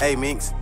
Hey, Minx.